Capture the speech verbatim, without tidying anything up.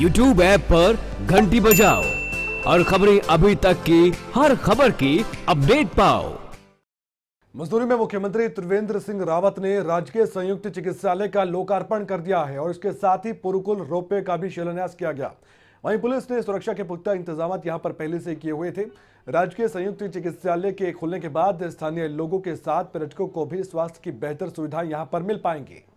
YouTube app पर घंटी बजाओ और खबरें अभी तक की हर खबर की अपडेट पाओ। मसूरी में मुख्यमंत्री त्रिवेंद्र सिंह रावत ने राजकीय संयुक्त चिकित्सालय का लोकार्पण कर दिया है और इसके साथ ही पूरूकूल रोपवे का भी शिलान्यास किया गया। वहीं पुलिस ने सुरक्षा के पुख्ता इंतजाम यहां पर पहले से किए हुए थे। राजकीय संयुक्त चिकित्सालय के खुलने के बाद स्थानीय लोगों के साथ पर्यटकों को भी स्वास्थ्य की बेहतर सुविधाएं यहाँ पर मिल पाएंगी।